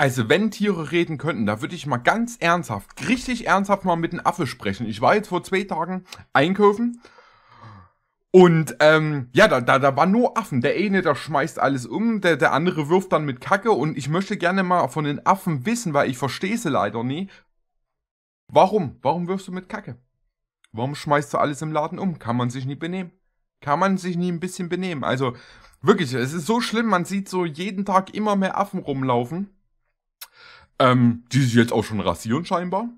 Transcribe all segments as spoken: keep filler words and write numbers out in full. Also wenn Tiere reden könnten, da würde ich mal ganz ernsthaft, richtig ernsthaft mal mit einem Affe sprechen. Ich war jetzt vor zwei Tagen einkaufen und ähm, ja, da, da, da waren nur Affen. Der eine, der schmeißt alles um, der, der andere wirft dann mit Kacke und ich möchte gerne mal von den Affen wissen, weil ich verstehe sie leider nie. Warum? Warum wirfst du mit Kacke? Warum schmeißt du alles im Laden um? Kann man sich nie benehmen? Kann man sich nie ein bisschen benehmen? Also wirklich, es ist so schlimm, man sieht so jeden Tag immer mehr Affen rumlaufen. Ähm, die sich jetzt auch schon rasieren scheinbar.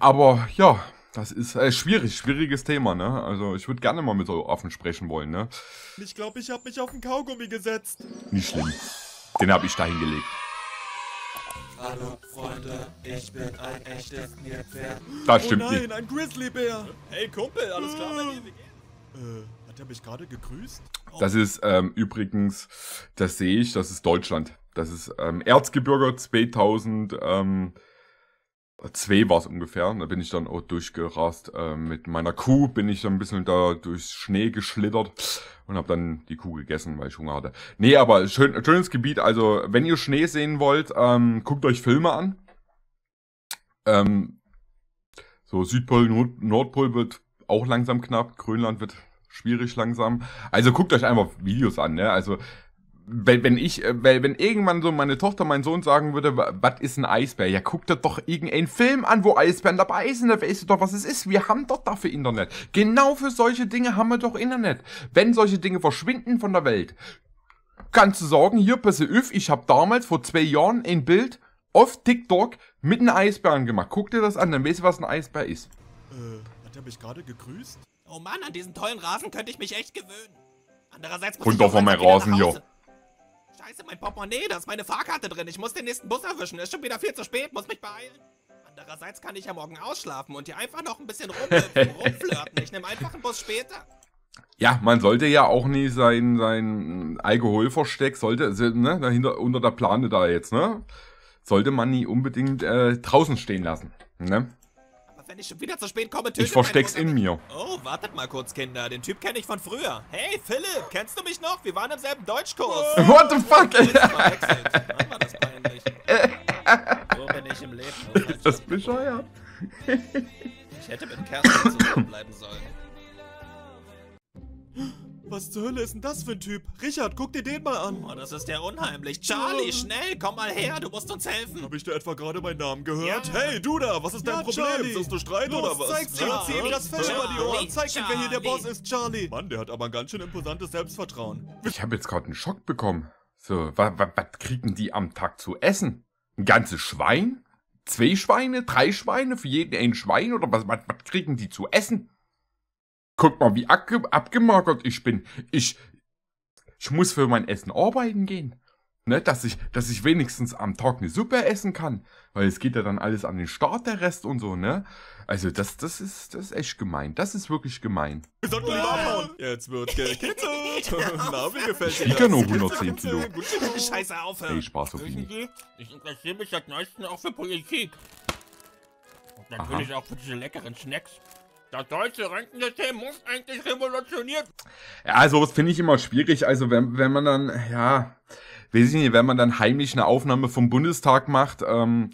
Aber ja, das ist äh, schwierig, schwieriges Thema, ne? Also ich würde gerne mal mit so Affen sprechen wollen, ne? Ich glaube, ich habe mich auf den Kaugummi gesetzt. Nicht schlimm. Den habe ich da hingelegt. Hallo Freunde, ich bin ein echtes Nilpferd. Das stimmt nicht. Oh nein, ein Grizzlybär. Hey Kumpel, alles klar? Äh, äh, hat er mich gerade gegrüßt? Oh. Das ist ähm, übrigens, das sehe ich, das ist Deutschland. Das ist ähm, Erzgebirge zweitausendzwei ähm, war es ungefähr. Da bin ich dann auch durchgerast. Ähm, mit meiner Kuh bin ich dann ein bisschen da durchs Schnee geschlittert und habe dann die Kuh gegessen, weil ich Hunger hatte. Nee, aber schön, schönes Gebiet. Also, wenn ihr Schnee sehen wollt, ähm, guckt euch Filme an. Ähm, so Südpol, Nord Nordpol wird auch langsam knapp. Grönland wird schwierig langsam. Also, guckt euch einfach Videos an, ne? Also, Wenn, wenn ich, wenn irgendwann so meine Tochter, mein Sohn sagen würde, was ist ein Eisbär? Ja, guck dir doch irgendeinen Film an, wo Eisbären dabei sind, da weißt du doch, was es ist. Wir haben doch dafür Internet. Genau für solche Dinge haben wir doch Internet. Wenn solche Dinge verschwinden von der Welt, kannst du sagen, hier, pass auf, ich habe damals vor zwei Jahren ein Bild auf TikTok mit einem Eisbären gemacht. Guck dir das an, dann weißt du, was ein Eisbär ist. Äh, hat er mich gerade gegrüßt? Oh Mann, an diesen tollen Rasen könnte ich mich echt gewöhnen. Andererseits muss ich doch von meinem Rasen hier. Scheiße, mein Portemonnaie, da ist meine Fahrkarte drin. Ich muss den nächsten Bus erwischen. Ist schon wieder viel zu spät, muss mich beeilen. Andererseits kann ich ja morgen ausschlafen und hier einfach noch ein bisschen rumflirten. Ich nehme einfach einen Bus später. Ja, man sollte ja auch nie sein, sein Alkoholversteck, sollte, ne, dahinter, unter der Plane da jetzt, ne, sollte man nie unbedingt äh, draußen stehen lassen, ne? Aber wenn ich schon wieder zu spät komme, töte ich versteck's in mir. Oh, wartet mal kurz, Kinder. Den Typ kenne ich von früher. Hey, Philipp, kennst du mich noch? Wir waren im selben Deutschkurs. Oh, what the fuck? Mann, war das peinlich. So bin ich im Leben. Ist das bescheuert? Ich hätte mit Kerstin zusammenbleiben sollen. Was zur Hölle ist denn das für ein Typ? Richard, guck dir den mal an. Oh, das ist ja unheimlich. Charlie, schnell, komm mal her, du musst uns helfen. Hab ich da etwa gerade meinen Namen gehört? Ja. Hey, du da, was ist ja, dein Problem? Charlie. Sollst du streiten Los, oder was? Zeig's ihm, zieh ihm das Fell über die Ohren. Zeig ihm, wer hier der Boss ist, Charlie. Mann, der hat aber ein ganz schön imposantes Selbstvertrauen. Ich habe jetzt gerade einen Schock bekommen. So, was kriegen die am Tag zu essen? Ein ganzes Schwein? Zwei Schweine? Drei Schweine? Für jeden ein Schwein? Oder was kriegen die zu essen? Guck mal, wie abgemagert ich bin. Ich, ich muss für mein Essen arbeiten gehen. Ne, dass ich, dass ich wenigstens am Tag eine Suppe essen kann. Weil es geht ja dann alles an den Start, der Rest und so, ne? Also das, das ist, das ist echt gemein. Das ist wirklich gemein. Wir sollten lieber abhauen. Jetzt wird gekitzelt. Na, wie gefällt dir das? Ich kann nur hundertzehn Kilo. Scheiße, aufhören. Hey, Spaß auf ihn. Ich interessiere mich seit neuestem auch für Politik. Und natürlich auch für diese leckeren Snacks. Das deutsche Rentensystem muss eigentlich revolutioniert. Ja, sowas finde ich immer schwierig. Also wenn, wenn man dann, ja, weiß ich nicht, wenn man dann heimlich eine Aufnahme vom Bundestag macht, ähm,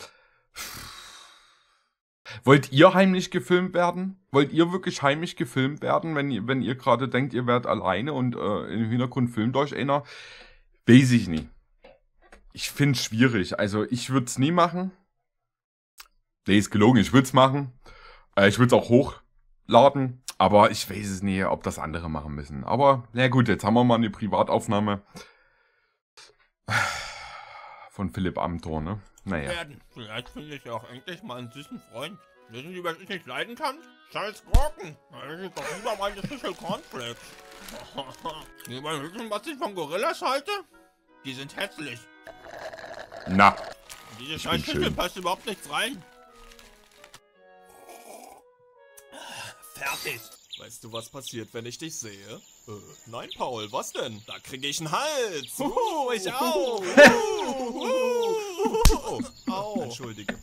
wollt ihr heimlich gefilmt werden? Wollt ihr wirklich heimlich gefilmt werden, wenn, wenn ihr gerade denkt, ihr werdet alleine und äh, im Hintergrund filmt euch einer? Weiß ich nicht. Ich finde es schwierig. Also ich würde es nie machen. Nee, ist gelogen. Ich würde es machen. Äh, ich würde es auch hoch. Laden, aber ich weiß es nie, ob das andere machen müssen. Aber na gut, jetzt haben wir mal eine Privataufnahme von Philipp Amthor, ne? Naja. Vielleicht finde ich auch endlich mal einen süßen Freund. Wissen Sie, was ich nicht leiden kann? Scheiß Gurken! Das ist doch lieber meine Schüssel Cornflakes. Sie wollen wissen, was ich von Gorillas halte? Die sind hässlich. Na. Diese scheiß Schüssel passt überhaupt nichts rein. Fertig. Weißt du, was passiert, wenn ich dich sehe? Äh, nein, Paul, was denn? Da kriege ich einen Hals. Huhu, ich auch. Huhu. Au. Entschuldige.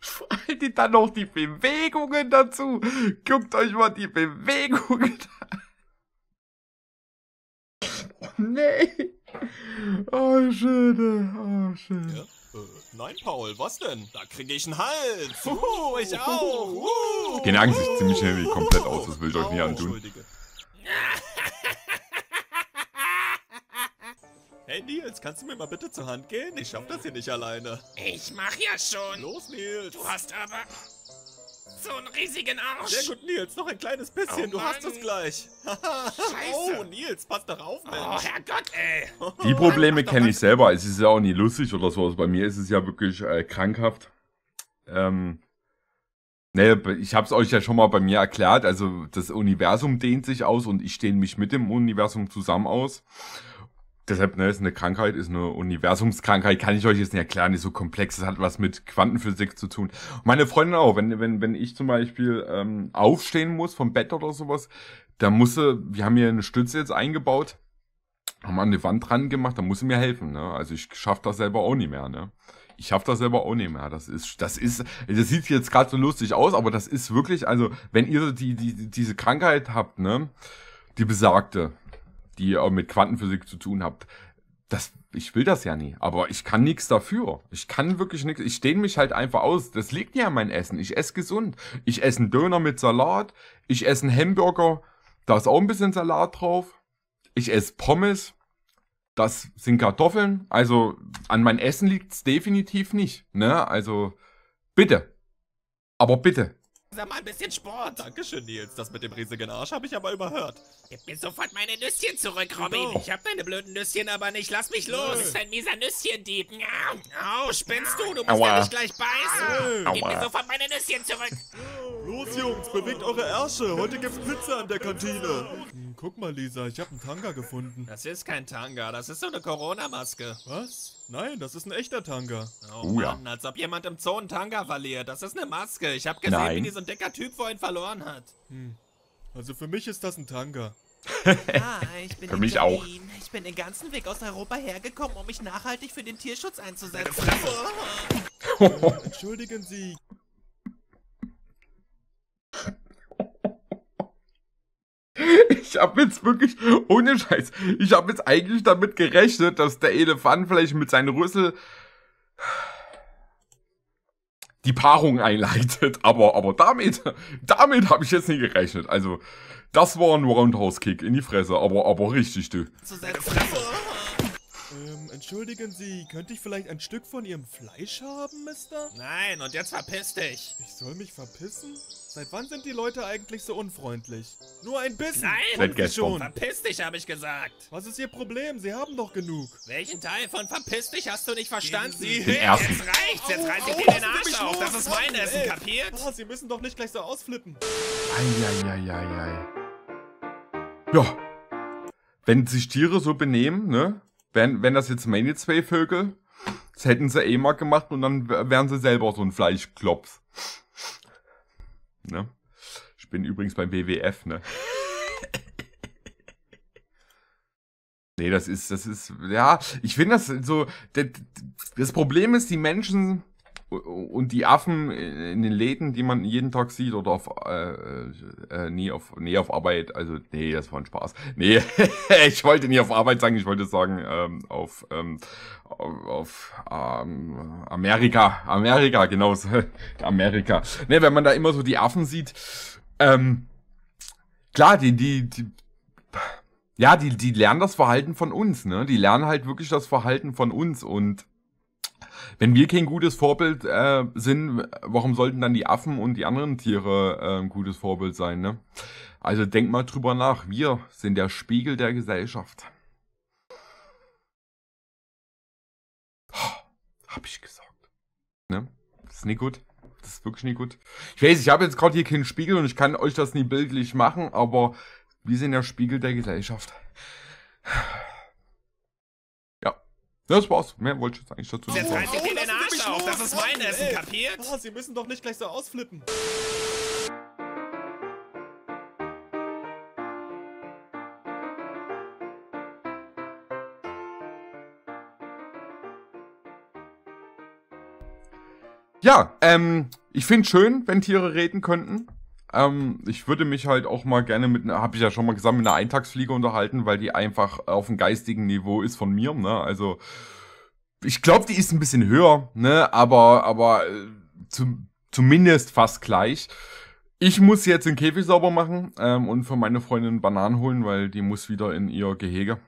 Vor allem, die dann noch die Bewegungen dazu. Guckt euch mal die Bewegungen an. Nee. Oh, schön. Oh, schön. Ja? Äh, nein, Paul, was denn? Da kriege ich einen Hals. Uh, ich auch. Uh, Genagen uh, sich ziemlich schnell komplett aus. Das will ich euch nicht antun. Hey Nils, kannst du mir mal bitte zur Hand gehen? Ich schaff das hier nicht alleine. Ich mach ja schon. Los, Nils. Du hast aber so einen riesigen Arsch. Sehr gut, Nils. Noch ein kleines bisschen. Oh, du hast es gleich. Scheiße. Oh, Nils, pass doch auf, Mensch. Oh, Herrgott, ey. Die Probleme kenne ich selber. Es ist ja auch nie lustig oder sowas. Bei mir ist es ja wirklich äh, krankhaft. Ähm... Ne, ich hab's euch ja schon mal bei mir erklärt. Also das Universum dehnt sich aus und ich dehne mich mit dem Universum zusammen aus. Deshalb, ne, ist eine Krankheit, ist eine Universumskrankheit, kann ich euch jetzt nicht erklären, ist so komplex, das hat was mit Quantenphysik zu tun. Meine Freundin auch, wenn wenn wenn ich zum Beispiel ähm, aufstehen muss vom Bett oder sowas, da muss sie, wir haben hier eine Stütze jetzt eingebaut, haben an die Wand dran gemacht, da muss sie mir helfen, ne, also ich schaff das selber auch nicht mehr, ne. Ich schaff das selber auch nicht mehr. Das ist, das ist, das sieht jetzt gerade so lustig aus, aber das ist wirklich, also wenn ihr die, die, diese Krankheit habt, ne, die besagte, die ihr mit Quantenphysik zu tun habt, das, ich will das ja nie, aber ich kann nichts dafür. Ich kann wirklich nichts, ich dehne mich halt einfach aus. Das liegt ja an meinem Essen. Ich esse gesund. Ich esse einen Döner mit Salat. Ich esse einen Hamburger. Da ist auch ein bisschen Salat drauf. Ich esse Pommes. Das sind Kartoffeln, also an mein Essen liegt's definitiv nicht, ne, also bitte, aber bitte. Sag mal ein bisschen Sport. Dankeschön, Nils, das mit dem riesigen Arsch habe ich aber überhört. Gib mir sofort meine Nüsschen zurück, Robin. Oh. Ich habe deine blöden Nüsschen aber nicht, lass mich los. Du bist ein mieser Nüsschendieb. Au, oh, spinnst du, du musst Aua. ja nicht gleich beißen. Aua. Gib mir sofort meine Nüsschen zurück. Los, Jungs, bewegt eure Ärsche, heute gibt's Pizza an der Kantine. Guck mal, Lisa, ich habe einen Tanga gefunden. Das ist kein Tanga, das ist so eine Corona-Maske. Was? Nein, das ist ein echter Tanga. Oh, uh, Mann, ja. Als ob jemand im Zoo einen Tanga verliert. Das ist eine Maske. Ich habe gesehen, Nein. wie dieser so dicker Typ vorhin verloren hat. Hm. Also für mich ist das ein Tanga. ah, ich bin für mich Janine. auch. Ich bin den ganzen Weg aus Europa hergekommen, um mich nachhaltig für den Tierschutz einzusetzen. äh, entschuldigen Sie. Ich habe jetzt wirklich, ohne Scheiß, ich habe jetzt eigentlich damit gerechnet, dass der Elefant vielleicht mit seinen Rüssel die Paarung einleitet. Aber, aber damit, damit habe ich jetzt nicht gerechnet. Also, das war ein Roundhouse-Kick in die Fresse, aber, aber richtig, du. Ähm, entschuldigen Sie, könnte ich vielleicht ein Stück von Ihrem Fleisch haben, Mister? Nein, und jetzt verpiss dich. Ich soll mich verpissen? Seit wann sind die Leute eigentlich so unfreundlich? Nur ein bisschen. Nein, Seit schon. Verpiss dich, habe ich gesagt. Was ist Ihr Problem? Sie haben doch genug. Welchen Teil von verpiss dich hast du nicht verstanden? Sie den ersten. Jetzt reicht's, jetzt reiß ich dir den Arsch auf. Das ist mein Essen, kapiert? Oh, Sie müssen doch nicht gleich so ausflippen. Eieieiei. Ja. Wenn sich Tiere so benehmen, ne? Wenn, wenn das jetzt meine zwei Vögel, das hätten sie eh mal gemacht und dann wären sie selber so ein Fleischklops. Ne? Ich bin übrigens beim W W F, ne? Nee, das ist, das ist, ja, ich finde das so, das, das Problem ist, die Menschen und die Affen in den Läden, die man jeden Tag sieht oder auf, äh, äh, nie auf, nee, auf Arbeit, also, nee, das war ein Spaß. Nee, ich wollte nie auf Arbeit sagen, ich wollte sagen, ähm, auf, ähm, auf, ähm, Amerika, Amerika, genau, Amerika. Nee, wenn man da immer so die Affen sieht, ähm, klar, die, die, die, ja, die, die lernen das Verhalten von uns, ne, die lernen halt wirklich das Verhalten von uns und, wenn wir kein gutes Vorbild äh, sind, warum sollten dann die Affen und die anderen Tiere äh, ein gutes Vorbild sein, ne? Also denk mal drüber nach. Wir sind der Spiegel der Gesellschaft. Oh, hab ich gesagt. Ne? Das ist nicht gut. Das ist wirklich nicht gut. Ich weiß, ich habe jetzt gerade hier keinen Spiegel und ich kann euch das nie bildlich machen, aber wir sind der Spiegel der Gesellschaft. Das war's. Mehr wollte ich jetzt eigentlich dazu sagen. Jetzt reiß ich dir den Arsch auf. Das ist mein Essen, kapiert? Oh, Sie müssen doch nicht gleich so ausflippen. Ja, ähm, ich finde es schön, wenn Tiere reden könnten. Ähm, ich würde mich halt auch mal gerne mit einer, habe ich ja schon mal gesagt, mit einer Eintagsfliege unterhalten, weil die einfach auf dem geistigen Niveau ist von mir, ne? Also, ich glaube, die ist ein bisschen höher, ne? Aber, aber äh, zum, zumindest fast gleich. Ich muss jetzt den Käfig sauber machen ähm, und für meine Freundin Bananen holen, weil die muss wieder in ihr Gehege.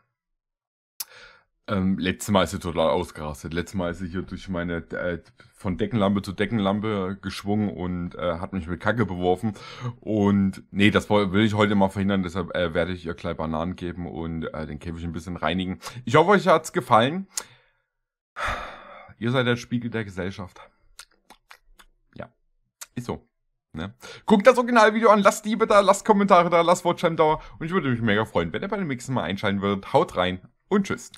Ähm, letztes Mal ist sie total ausgerastet. Letztes Mal ist sie hier durch meine äh, von Deckenlampe zu Deckenlampe geschwungen und äh, hat mich mit Kacke beworfen. Und nee, das will ich heute mal verhindern. Deshalb äh, werde ich ihr gleich Bananen geben und äh, den Käfig ein bisschen reinigen. Ich hoffe, euch hat's gefallen. Ihr seid der Spiegel der Gesellschaft. Ja, ist so. Ne? Guckt das Originalvideo an, lasst Liebe da, lasst Kommentare da, lasst Watchtime da. Und ich würde mich mega freuen, wenn ihr bei dem nächsten Mal einschalten würdet. Haut rein und tschüss.